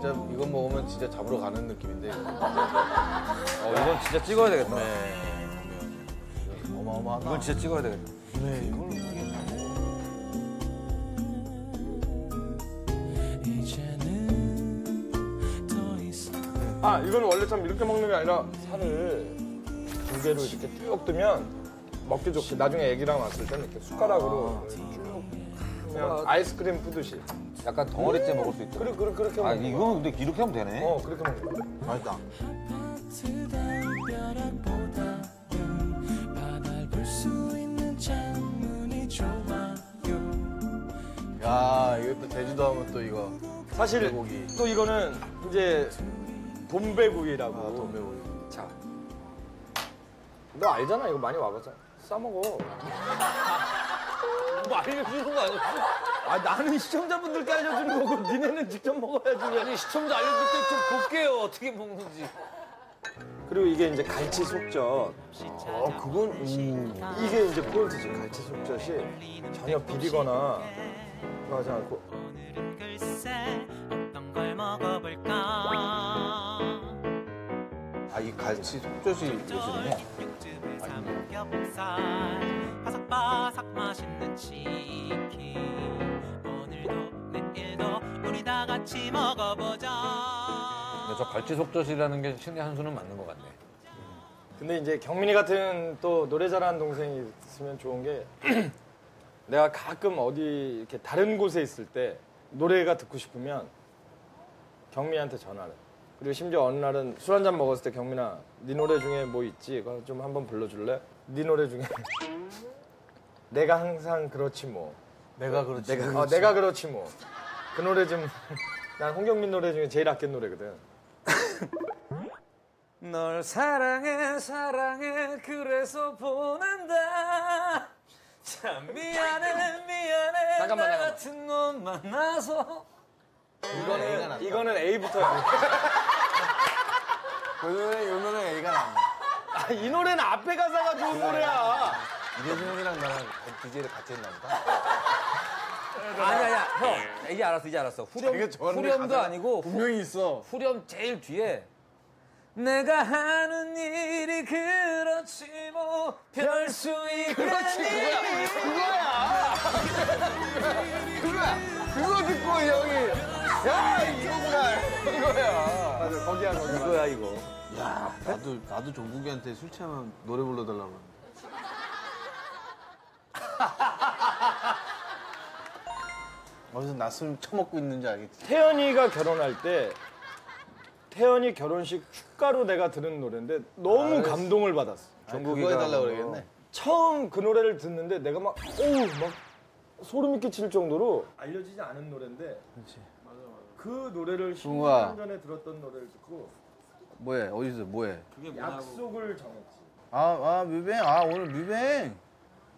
진짜 이거 먹으면 진짜 잡으러 가는 느낌인데. 이건 진짜 찍어야 되겠다. 네. 어마어마하다. 이건 진짜 찍어야 되겠다. 네, 이걸 이건 원래 참 이렇게 먹는 게 아니라 살을 두 개로 이렇게 쭉 뜨면 먹기 좋게 나중에 애기랑 왔을 때는 이렇게 숟가락으로 쭉 그냥 아이스크림 푸듯이 약간 덩어리째 먹을 수 있다. 그렇게 먹는 거야. 이건 근데 이렇게 하면 되네. 그렇게 먹는 거야. 맛있다. 야, 이거 또 제주도 하면 또 이거 사실 배고기. 또 이거는 이제 돈배구이라고. 돈배구이. 자, 너 알잖아. 이거 많이 와봤잖아. 싸먹어. 뭐 알려주는 거 아니야? 나는 시청자분들께 알려주는 거고 니네는 직접 먹어야지. 아니, 시청자 알려줄 때 좀 볼게요. 어떻게 먹는지. 그리고 이게 이제 갈치 속젓. 그건 이게 이제 포인트지. 갈치 속젓이 전혀 비리거나 하지 않고. 이 갈치 속젓이 예술이네. 바삭바삭 맛있는 치킨. 오늘도 내일도 우리 다 같이 먹어보자. 근데 저 갈치 속젓이라는 게 신의 한 수는 맞는 것 같네. 근데 이제 경민이 같은 또 노래 잘하는 동생이 있으면 좋은 게 내가 가끔 어디 이렇게 다른 곳에 있을 때 노래가 듣고 싶으면 경민이한테 전화를. 그리고 심지어 어느 날은 술 한잔 먹었을 때 경민아, 네 노래 중에 뭐 있지? 그거 좀 한번 불러줄래? 네 노래 중에 내가 항상 그렇지 뭐. 내가 그렇지. 내가 그렇지 뭐. 그 노래 좀. 난 홍경민 노래 중에 제일 아끼는 노래거든. 널 사랑해 사랑해 그래서 보낸다. 참 미안해 미안해. 잠깐만, 나 같은 놈 만나서. 이거는 A부터야. 이 노래는 A가 나온다. 이 노래는 앞에 가사가 좋은 노래야. 이대준이랑 나랑 DJ를 같이 했나 보다. 아니야, 형. 이제 알았어. 후렴도 아니고. 분명히 있어. 후렴 제일 뒤에. 내가 하는 일이 그렇지 뭐 별 수 있겠니. 그렇지, 그거야. 그거 듣고 형이. 야, 이거구나. 이거야. 맞아, 거기야. 이거야, 이거. 야, 나도 종국이한테 술 취하면 노래 불러달라고. 어디서 낮술 처먹고 있는지 알겠지? 태연이가 결혼할 때 태연이 결혼식 축가로 내가 들은 노래인데 너무 감동을 받았어. 종국이가 해달라고 그러겠네. 처음 그 노래를 듣는데 내가 막 소름이 끼칠 정도로 알려지지 않은 노래인데. 그렇지. 그 노래를 10년 전에 들었던 노래를 듣고 뭐해? 어디서 뭐해? 약속을 정했지. 뮤뱅. 오늘 뮤뱅.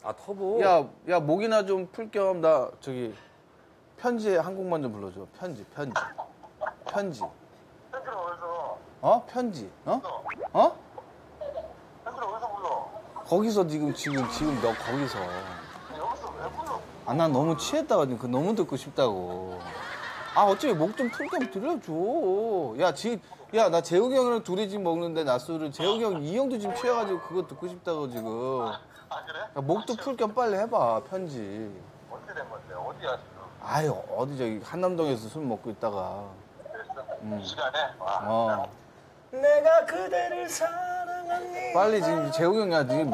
터보. 야 목이나 좀 풀 겸 나 저기 편지에 한 곡만 좀 불러줘. 편지. 편지를 어디서? 편지. 편지를 어디서 불러? 거기서 지금 너 거기서. 여기서 왜 불러? 난 너무 취했다가지고 그 너무 듣고 싶다고. 어차피 목 좀 풀 겸 들려줘. 나 재욱이 형이랑 둘이 지금 먹는데 낮술을 재욱이 형, 이 형도 지금 취해가지고 그거 듣고 싶다고 지금. 그래? 목도 풀 겸 빨리 해봐, 편지. 어떻게 된 건데? 어디야 지금? 어디 저기 한남동에서 술 먹고 있다가. 그랬어? 이 시간에? 내가 그대를 사랑합니다. 빨리 지금 재욱이 형이야 지금.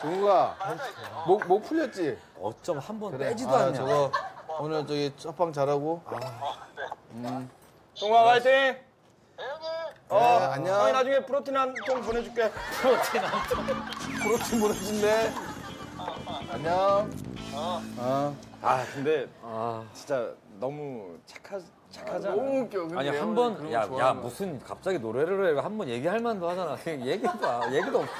종국아, 목 풀렸지? 어쩜 한번 빼지도 않냐. 저거 오늘 저기 첫방 잘하고. 종국아 화이팅! 안녕. 형이 나중에 프로틴 한 통 보내줄게. 프로틴 한 통? 프로틴 보내준대. 안녕. 근데 진짜 너무 착하지 않아? 너무 웃겨. 근데 한번 무슨 갑자기 노래를 해. 한번 얘기할 만도 하잖아. 그냥 얘기해봐. 얘기도 없어.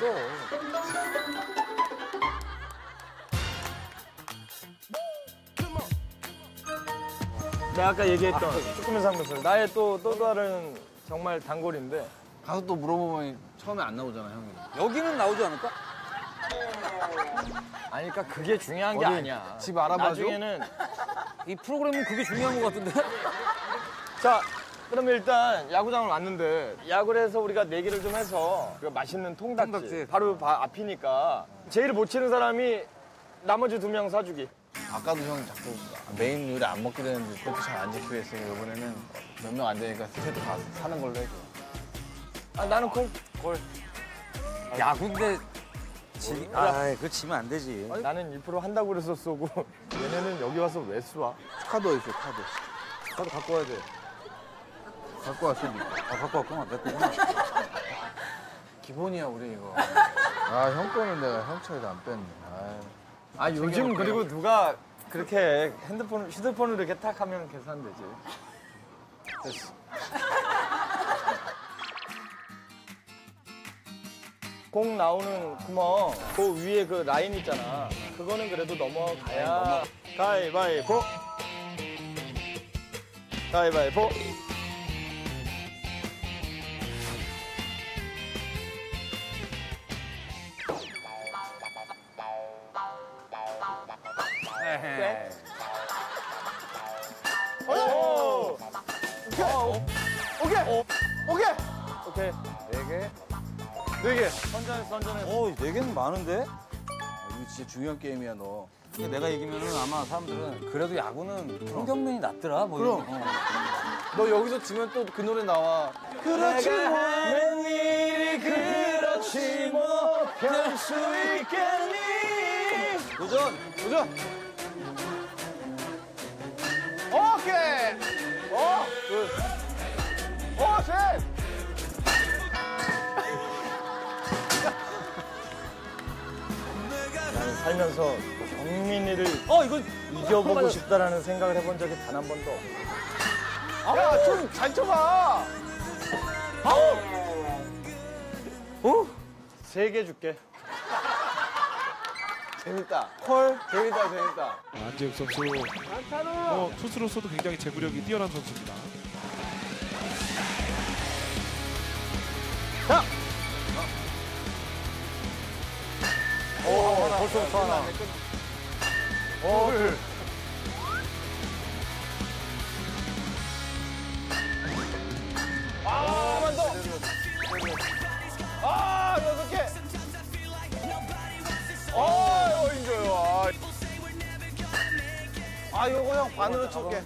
제가 아까 얘기했던 쭈꾸미 삼겹살 나의 또 다른 정말 단골인데 가서 또 물어보면 처음에 안 나오잖아 형이. 여기는 나오지 않을까? 아니까 그게 중요한 게 아니야. 집 알아봐줘. 나중에는 이 프로그램은 그게 중요한 것 같은데. 자, 그러면 일단 야구장을 왔는데 야구를 해서 우리가 내기를 좀 해서 그 맛있는 통닭집 바로 앞이니까 제일 못 치는 사람이 나머지 2명 사주기. 아까도 형 자꾸 메인 요리 안 먹게 되는데 그것도 잘 안 지키고 했으니 이번에는 몇 명 안 되니까 세트 다 사는 걸로 해줘. 아 나는 콜. 콜. 야구인데 아이 그거 지면 안 되지. 아니, 나는 2% 한다고 그래서 쏘고 얘네는 여기 와서 왜 쏘아? 카드 있어 카드. 카드 갖고 와야 돼. 갖고 왔으니까. 아 갖고 왔구나. 내 거구나. 기본이야 우리 이거. 아 형 거는 내가 형 차에다 안 뺐네. 아 요즘 그리고 누가 그렇게 휴대폰으로 이렇게 탁 하면 계산되지. 됐어. 공 나오는 구멍 그 위에 그 라인 있잖아. 그거는 그래도 넘어가야. 가위바위보. 가위바위보. 네. 오! 오케이. 오케이. 오케이. 오케이. 4개. 4개! 선전했어, 선전했어. 오, 4개는 많은데? 이거 진짜 중요한 게임이야, 너. 내가 이기면은 아마 사람들은 그래도 야구는 평균면이 낮더라, 뭐 그럼. 이런. 너 여기서 지면 또 그 노래 나와. 그렇지 뭐, 맨 일이 그렇지 뭐, 별 수 있겠니? 도전! 도전! 오케이! 어? 그. 어, 셋! 살면서 경민이를 이거 이겨보고 싶다라는 생각을 해본 적이 단 한 번도 없어. 야, 좀 잘 쳐봐. 아우. 어? 3개 줄게. 재밌다. 콜. 재밌다, 재밌다. 안 자에욱 선수. 투수로서도 굉장히 제구력이 뛰어난 선수입니다. 자. 오, 벌써부터 하나. 오, 아, 한 번 더. 아, 6개. 아, 이거 인조요. 아, 요거 형 반으로 칠게.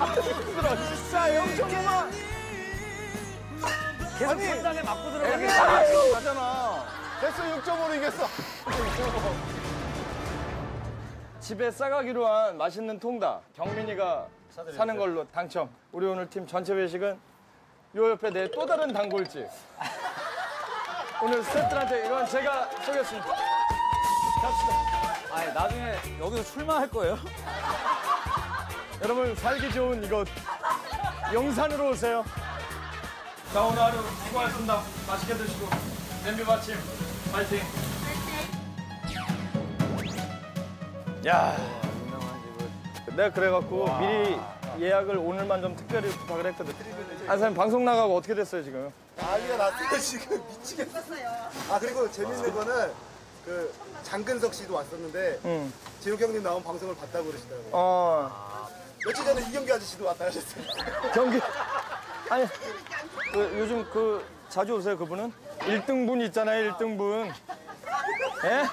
아, 힘들어. 진짜 형 정말. 계속 판단에 맞고 들어가게 가잖아. 됐어, 6.5로 이겼어. 6.5. 집에 싸가기로 한 맛있는 통닭. 경민이가 사는 걸로 당첨. 우리 오늘 팀 전체 회식은 요 옆에 내 또 다른 단골집. 오늘 스태프들한테 이건 제가 쏘겠습니다. 갑시다. 아니, 나중에 여기서 출마할 거예요? 여러분, 살기 좋은 이곳. 용산으로 오세요. 자, 오늘 하루 수고하셨습니다. 맛있게 드시고 냄비 받침 파이팅! 파이팅! 야, 유명한 집을. 내가 그래갖고 와. 미리 예약을 오늘만 좀 특별히 부탁을 했거든. 아니, 사장님 방송 나가고 어떻게 됐어요, 지금? 난리가 났어요, 지금. 미치겠어요. 아, 그리고 재밌는 거는 그 장근석 씨도 왔었는데 재욱 형님 나온 방송을 봤다고 그러시더라고요. 며칠 전에 이경규 아저씨도 왔다 하셨어요. 경규? 아니. 요즘 자주 오세요, 그분은? 1등분 있잖아요, 1등분. 예?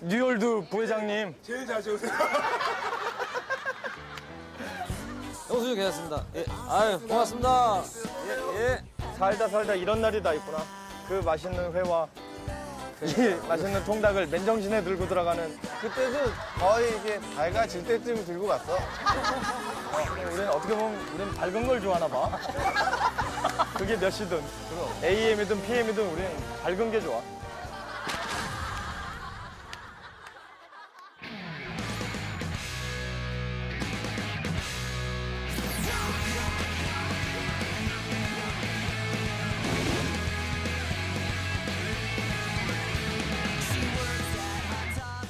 뉴올드 부회장님. 제일 자주 오세요. 영수증 괜찮습니다. 예. 아유, 고맙습니다. 예. 살다 이런 날이 다 있구나. 그 맛있는 회와 이 맛있는 통닭을 맨정신에 들고 들어가는. 그때도 거의 이게 밝아질 때쯤 들고 갔어. 우리는 어떻게 보면 우리는 밝은 걸 좋아하나 봐. 그게 몇 시든 그럼. AM이든 PM이든 우리는 밝은 게 좋아.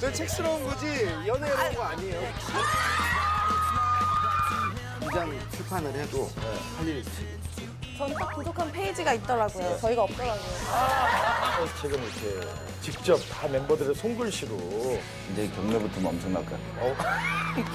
저 책스러운 거지 연애로운 거 아니에요. 이 장 출판을 해도 할 일이 있어요. 전 딱 구독한 페이지가 있더라고요. 네. 저희가 없더라고요. 지금 이렇게 직접 다 멤버들의 손글씨로. 이제 경례부터 엄청날까요?